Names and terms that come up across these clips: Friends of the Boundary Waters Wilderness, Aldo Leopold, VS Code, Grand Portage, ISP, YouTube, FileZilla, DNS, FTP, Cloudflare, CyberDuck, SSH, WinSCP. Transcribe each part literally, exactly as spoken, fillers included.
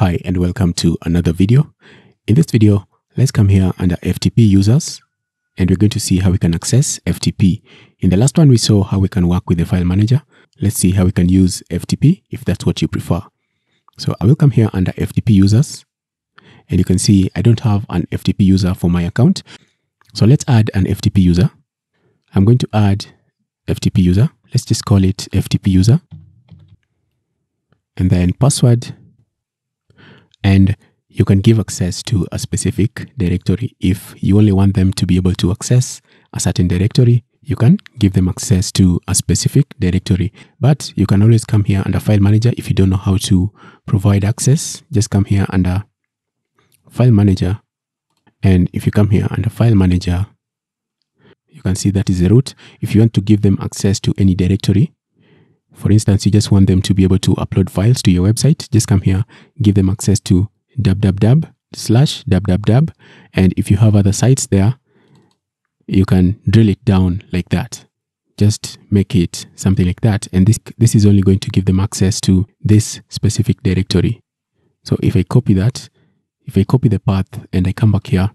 Hi and welcome to another video. In this video, let's come here under F T P users and we're going to see how we can access F T P. In the last one, we saw how we can work with the file manager. Let's see how we can use F T P if that's what you prefer. So I will come here under F T P users and you can see I don't have an F T P user for my account. So let's add an F T P user. I'm going to add F T P user. Let's just call it F T P user and then password. And you can give access to a specific directory. If you only want them to be able to access a certain directory, you can give them access to a specific directory. But you can always come here under File Manager. If you don't know how to provide access, just come here under File Manager. And if you come here under File Manager, you can see that is the root. If you want to give them access to any directory, for instance, you just want them to be able to upload files to your website, just come here, give them access to www slash www. And if you have other sites there, you can drill it down like that. Just make it something like that. And this, this is only going to give them access to this specific directory. So if I copy that, if I copy the path and I come back here,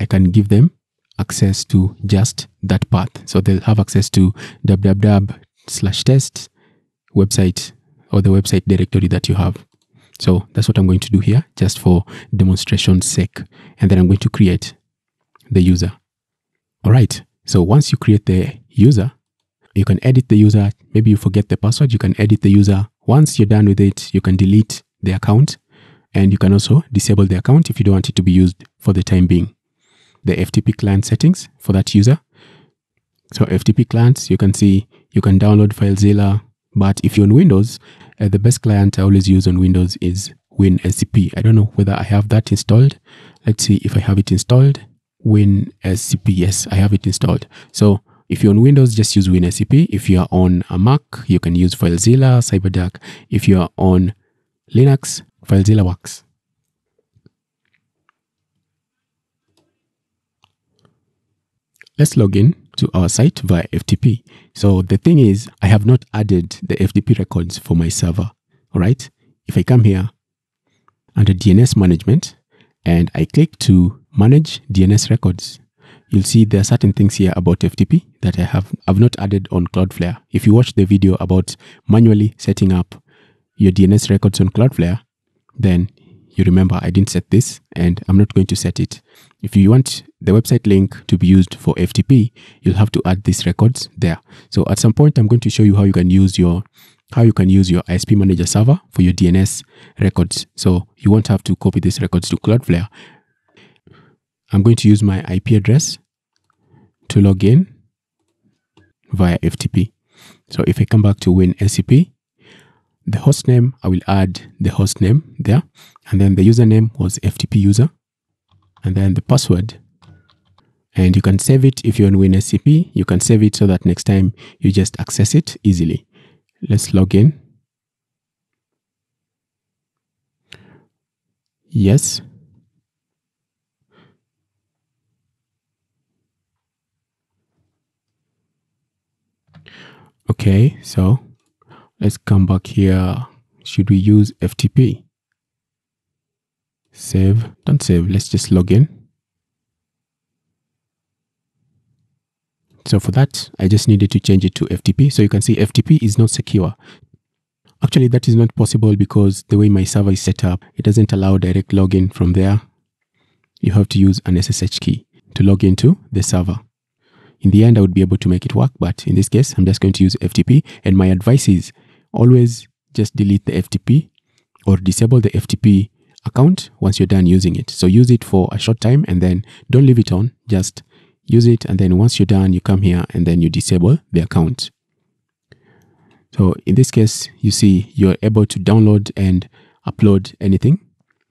I can give them access to just that path. So they'll have access to www slash test website or the website directory that you have. So that's what I'm going to do here just for demonstration's sake. And then I'm going to create the user. All right. So once you create the user, you can edit the user. Maybe you forget the password. You can edit the user. Once you're done with it, you can delete the account and you can also disable the account if you don't want it to be used for the time being. The F T P client settings for that user. So F T P clients, you can see you can download FileZilla, but if you're on Windows, uh, the best client I always use on Windows is WinSCP. I don't know whether I have that installed. Let's see if I have it installed. WinSCP, yes, I have it installed. So if you're on Windows, just use WinSCP. If you're on a Mac, you can use FileZilla, CyberDuck. If you're on Linux, FileZilla works. Let's log in to our site via F T P. So the thing is, I have not added the F T P records for my server. All right. If I come here under D N S management and I click to manage D N S records, you'll see there are certain things here about F T P that I have I've not added on Cloudflare. If you watch the video about manually setting up your D N S records on Cloudflare, then you remember I didn't set this and I'm not going to set it. If you want the website link to be used for F T P, you'll have to add these records there. So at some point, I'm going to show you how you can use your how you can use your I S P manager server for your D N S records. So you won't have to copy these records to Cloudflare. I'm going to use my I P address to log in via F T P. So if I come back to WinSCP, the host name, I will add the host name there. And then the username was F T P user. And then the password. And you can save it if you're on WinSCP. You can save it so that next time you just access it easily. Let's log in. Yes. Okay, so let's come back here. Should we use F T P? Save. Don't save. Let's just log in. So for that, I just needed to change it to F T P. So you can see F T P is not secure. Actually, that is not possible because the way my server is set up, it doesn't allow direct login from there. You have to use an S S H key to log into the server. In the end, I would be able to make it work. But in this case, I'm just going to use F T P. And my advice is always just delete the F T P or disable the F T P account once you're done using it. So use it for a short time and then don't leave it on. Just use it, and then once you're done, you come here and then you disable the account. So in this case, you see you're able to download and upload anything.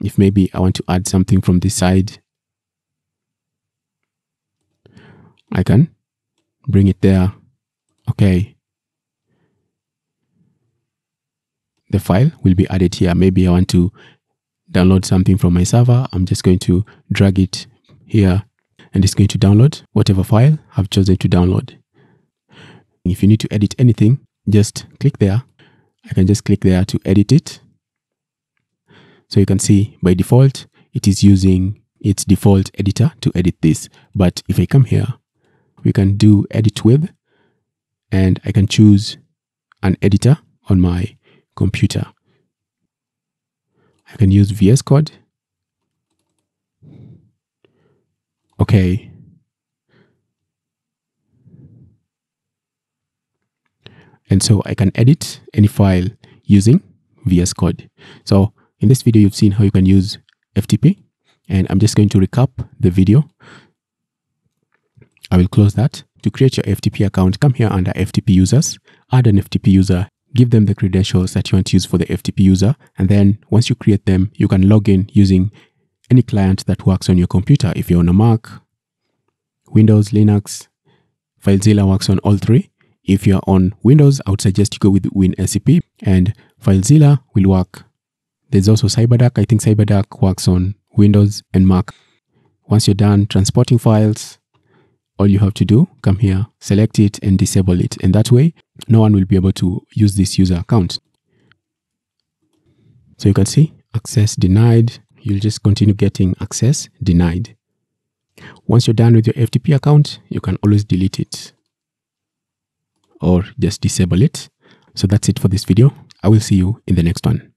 If maybe I want to add something from this side, I can bring it there. Okay. The file will be added here. Maybe I want to download something from my server. I'm just going to drag it here. And it's going to download whatever file I've chosen to download. If you need to edit anything, just click there. I can just click there to edit it. So you can see by default, it is using its default editor to edit this. But if I come here, we can do edit with, and I can choose an editor on my computer. I can use V S Code. Okay. And so I can edit any file using V S Code. So in this video, you've seen how you can use F T P. And I'm just going to recap the video. I will close that. To create your F T P account, come here under F T P users, add an F T P user, give them the credentials that you want to use for the F T P user. And then once you create them, you can log in using any client that works on your computer. If you're on a Mac, Windows, Linux, FileZilla works on all three. If you're on Windows, I would suggest you go with WinSCP, and FileZilla will work. There's also CyberDuck. I think CyberDuck works on Windows and Mac. Once you're done transporting files, all you have to do, come here, select it and disable it. And that way, no one will be able to use this user account. So you can see access denied. You'll just continue getting access denied. Once you're done with your F T P account, you can always delete it or just disable it. So that's it for this video. I will see you in the next one.